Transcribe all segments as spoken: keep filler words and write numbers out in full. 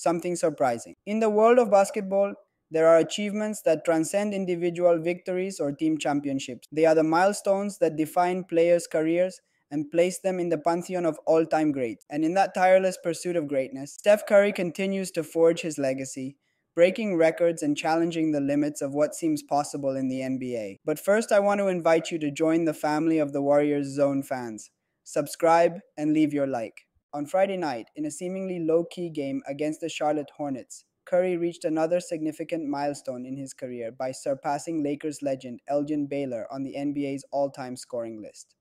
something surprising. In the world of basketball, there are achievements that transcend individual victories or team championships. They are the milestones that define players' careers and place them in the pantheon of all-time greats. And in that tireless pursuit of greatness, Steph Curry continues to forge his legacy, breaking records and challenging the limits of what seems possible in the N B A. But first, I want to invite you to join the family of the Warriors Zone fans. Subscribe and leave your like. On Friday night, in a seemingly low-key game against the Charlotte Hornets, Curry reached another significant milestone in his career by surpassing Lakers legend Elgin Baylor on the N B A's all-time scoring list.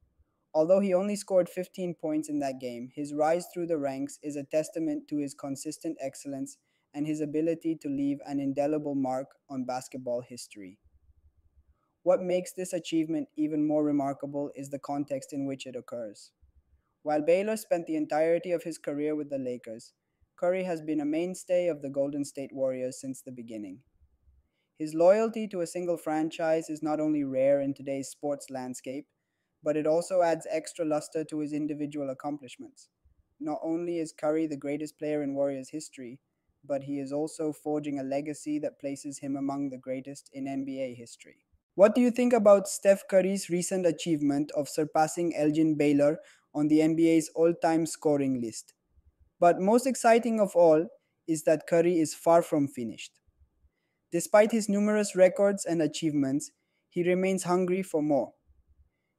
Although he only scored fifteen points in that game, his rise through the ranks is a testament to his consistent excellence and his ability to leave an indelible mark on basketball history. What makes this achievement even more remarkable is the context in which it occurs. While Baylor spent the entirety of his career with the Lakers, Curry has been a mainstay of the Golden State Warriors since the beginning. His loyalty to a single franchise is not only rare in today's sports landscape, but it also adds extra luster to his individual accomplishments. Not only is Curry the greatest player in Warriors history, but he is also forging a legacy that places him among the greatest in N B A history. What do you think about Steph Curry's recent achievement of surpassing Elgin Baylor on the N B A's all-time scoring list? But most exciting of all is that Curry is far from finished. Despite his numerous records and achievements, he remains hungry for more.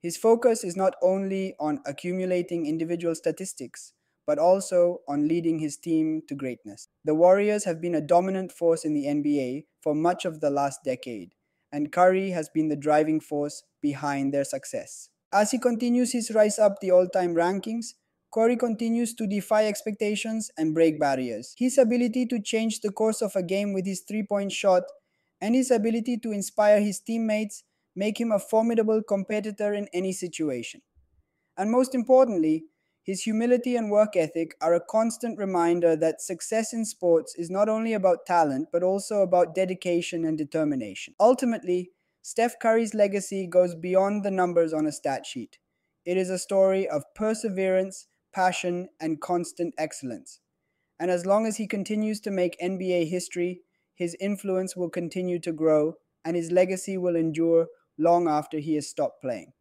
His focus is not only on accumulating individual statistics, but also on leading his team to greatness. The Warriors have been a dominant force in the N B A for much of the last decade, and Curry has been the driving force behind their success. As he continues his rise up the all-time rankings, Curry continues to defy expectations and break barriers. His ability to change the course of a game with his three-point shot and his ability to inspire his teammates make him a formidable competitor in any situation. And most importantly, his humility and work ethic are a constant reminder that success in sports is not only about talent, but also about dedication and determination. Ultimately, Steph Curry's legacy goes beyond the numbers on a stat sheet. It is a story of perseverance, passion, and constant excellence. And as long as he continues to make N B A history, his influence will continue to grow and his legacy will endure long after he has stopped playing.